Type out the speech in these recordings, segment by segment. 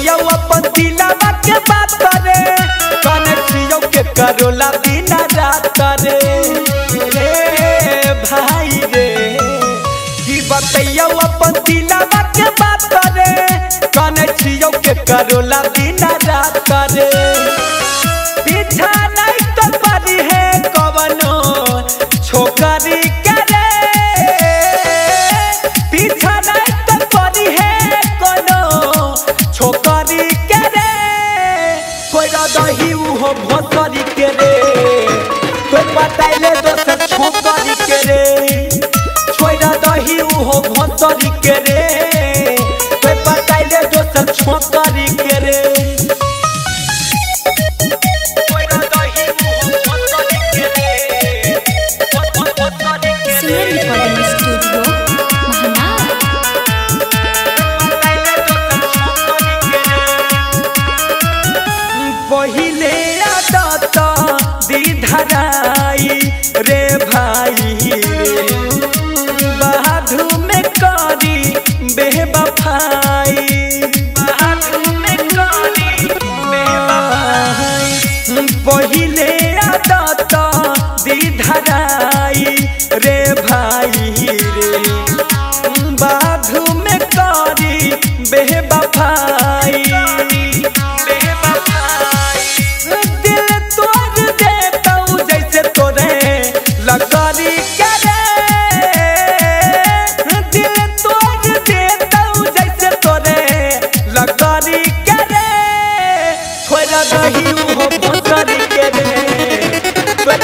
कनेक्टियों अपन दिलावा के बात करे, कनेक्टियों के करोला दिन रात रे। भाई रे की बतैया अपन दिलावा के बात करे, कनेक्टियों के करोला दिन रात रे। पीछा नहीं तो पड़ी है कवनो छोकरी के रे, पीछा नहीं तो पड़ी है कोनो छोकरी के रे। छोड़ दही ओहो भोसरी के रे, तो पटाई ले दोसर छोकरी के रे। छोड़ दही ओहो भोसरी के रे, तो पटाई ले दोसर छोकरी के रे। पहिले आदत धराई रे भाई रे, बाधू में करी बेवफाई, बाधू में करी बेवफाई। पहिले आदत धराई रे भाई रे, बाधू में करी बेवफाई।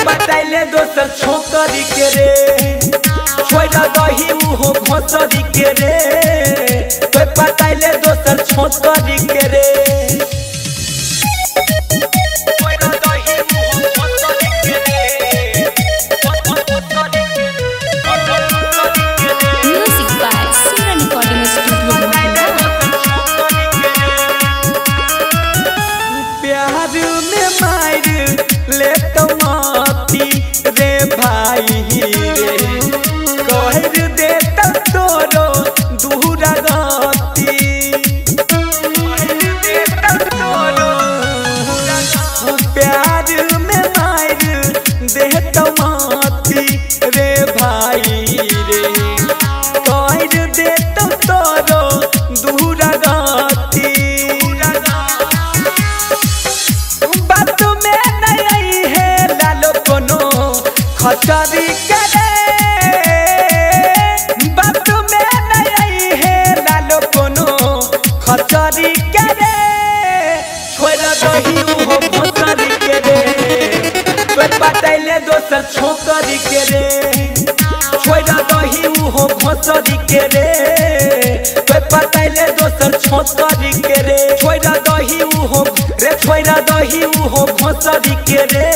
पटाई ले दोसर छोकरी के रे, छोड़ दही ओहो भोसरी के रे। पटाई ले दोसर छोकरी के रे। प्यार में मार ले तो रे भाई रे, कह दे तोरो दूरा गति, कह दे तोरो दूरा गति। प्यार में मार दे तो माती रे भाई रे, कह दे तोरो दूरा गति। बात में नहीं है लालो कोनो खचरी के रे, बात में नहीं है लालो कोनो खचरी के रे। छोड़ दही ओहो भोसरी के रे, तो पटाई ले दोसर छोकरी के रे। छोड़ दही ओहो भोसरी के रे, तो पटाई ले दोसर छोकरी के रे। छोड़ दही ओहो रे, छोड़ दही ओहो भोसरी के रे,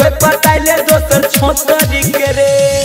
तो पटाई ले दोसर छोकरी के रे।